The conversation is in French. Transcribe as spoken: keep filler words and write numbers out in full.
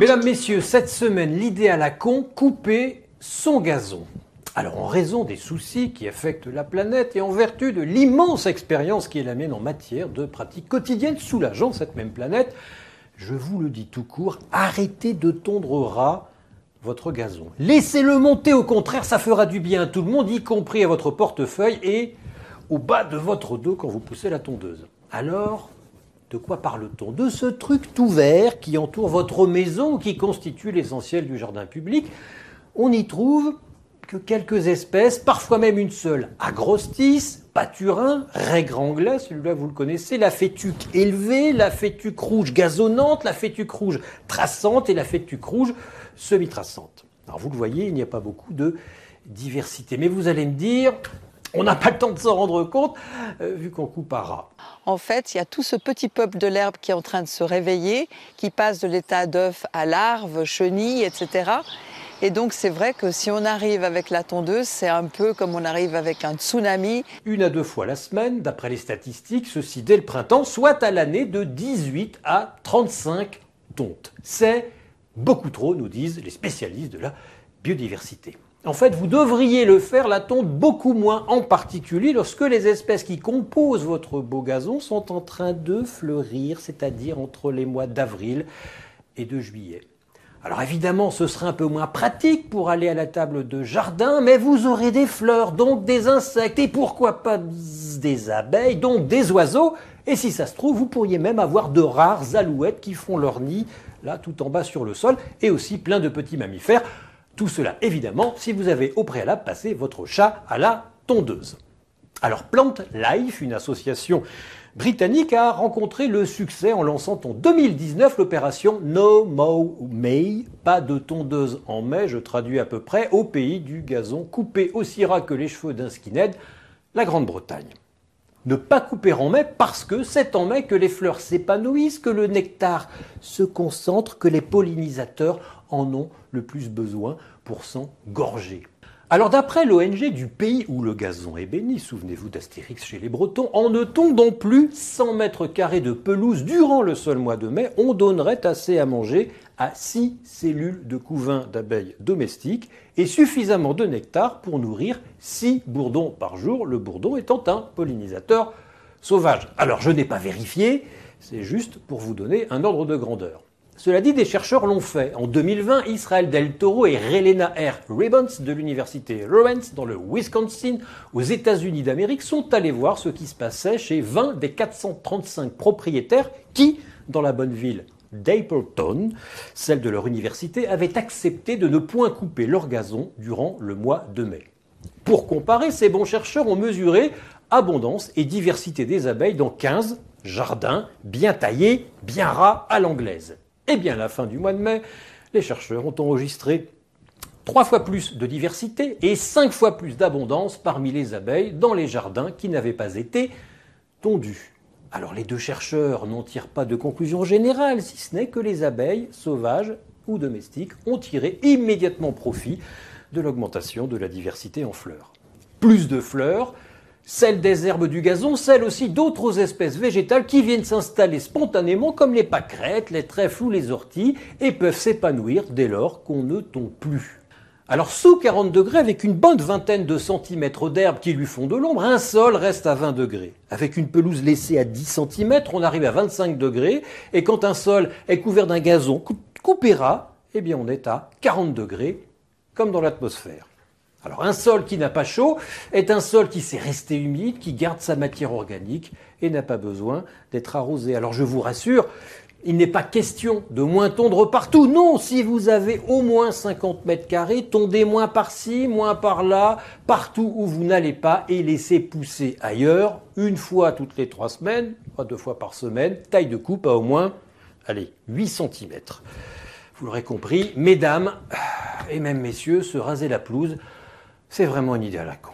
Mesdames, messieurs, cette semaine, l'idée à la con, couper son gazon. Alors, en raison des soucis qui affectent la planète et en vertu de l'immense expérience qui est la mienne en matière de pratiques quotidiennes soulageant cette même planète, je vous le dis tout court, arrêtez de tondre au ras votre gazon. Laissez-le monter, au contraire, ça fera du bien à tout le monde, y compris à votre portefeuille et au bas de votre dos quand vous poussez la tondeuse. Alors, de quoi parle-t-on? De ce truc tout vert qui entoure votre maison, qui constitue l'essentiel du jardin public. On y trouve que quelques espèces, parfois même une seule, agrostis, pâturin, règre anglais, celui-là vous le connaissez, la fétuque élevée, la fétuque rouge gazonnante, la fétuque rouge traçante et la fétuque rouge semi-traçante. Alors vous le voyez, il n'y a pas beaucoup de diversité. Mais vous allez me dire, on n'a pas le temps de s'en rendre compte, euh, vu qu'on coupe à ras. En fait, il y a tout ce petit peuple de l'herbe qui est en train de se réveiller, qui passe de l'état d'œuf à larve, chenille, et cetera. Et donc, c'est vrai que si on arrive avec la tondeuse, c'est un peu comme on arrive avec un tsunami. Une à deux fois la semaine, d'après les statistiques, ceci dès le printemps, soit à l'année de dix-huit à trente-cinq tontes. C'est beaucoup trop, nous disent les spécialistes de la biodiversité. En fait, vous devriez le faire, la tonte, beaucoup moins, en particulier lorsque les espèces qui composent votre beau gazon sont en train de fleurir, c'est-à-dire entre les mois d'avril et de juillet. Alors évidemment, ce serait un peu moins pratique pour aller à la table de jardin, mais vous aurez des fleurs, donc des insectes, et pourquoi pas des abeilles, donc des oiseaux, et si ça se trouve, vous pourriez même avoir de rares alouettes qui font leur nid, là, tout en bas sur le sol, et aussi plein de petits mammifères. Tout cela, évidemment, si vous avez au préalable passé votre chat à la tondeuse. Alors Plant Life, une association britannique, a rencontré le succès en lançant en deux mille dix-neuf l'opération No Mow May, pas de tondeuse en mai, je traduis à peu près, au pays du gazon coupé aussi ras que les cheveux d'un skinhead, la Grande-Bretagne. Ne pas couper en mai parce que c'est en mai que les fleurs s'épanouissent, que le nectar se concentre, que les pollinisateurs en ont le plus besoin pour s'engorger. Alors d'après l'O N G du pays où le gazon est béni, souvenez-vous d'Astérix chez les Bretons, en ne tondant plus cent mètres carrés de pelouse durant le seul mois de mai, on donnerait assez à manger à six cellules de couvain d'abeilles domestiques et suffisamment de nectar pour nourrir six bourdons par jour, le bourdon étant un pollinisateur sauvage. Alors je n'ai pas vérifié, c'est juste pour vous donner un ordre de grandeur. Cela dit, des chercheurs l'ont fait. En deux mille vingt, Israël Del Toro et Helena R. Ribbons de l'université Lawrence, dans le Wisconsin, aux États-Unis d'Amérique, sont allés voir ce qui se passait chez vingt des quatre cent trente-cinq propriétaires qui, dans la bonne ville d'Apleton, celle de leur université, avaient accepté de ne point couper leur gazon durant le mois de mai. Pour comparer, ces bons chercheurs ont mesuré abondance et diversité des abeilles dans quinze jardins bien taillés, bien ras à l'anglaise. Et bien à la fin du mois de mai, les chercheurs ont enregistré trois fois plus de diversité et cinq fois plus d'abondance parmi les abeilles dans les jardins qui n'avaient pas été tondus. Alors les deux chercheurs n'en tirent pas de conclusion générale, si ce n'est que les abeilles sauvages ou domestiques ont tiré immédiatement profit de l'augmentation de la diversité en fleurs. Plus de fleurs, celles des herbes du gazon, celles aussi d'autres espèces végétales qui viennent s'installer spontanément comme les pâquerettes, les trèfles ou les orties et peuvent s'épanouir dès lors qu'on ne tombe plus. Alors sous quarante degrés, avec une bonne vingtaine de centimètres d'herbe qui lui font de l'ombre, un sol reste à vingt degrés. Avec une pelouse laissée à dix centimètres, on arrive à vingt-cinq degrés et quand un sol est couvert d'un gazon coupé ras, eh bien on est à quarante degrés comme dans l'atmosphère. Alors un sol qui n'a pas chaud est un sol qui s'est resté humide, qui garde sa matière organique et n'a pas besoin d'être arrosé. Alors je vous rassure, il n'est pas question de moins tondre partout. Non, si vous avez au moins cinquante mètres carrés, tondez moins par-ci, moins par-là, partout où vous n'allez pas et laissez pousser ailleurs, une fois toutes les trois semaines, pas deux fois par semaine, taille de coupe à au moins, allez, huit centimètres. Vous l'aurez compris, mesdames et même messieurs, se raser la pelouse, c'est vraiment une idée à la con.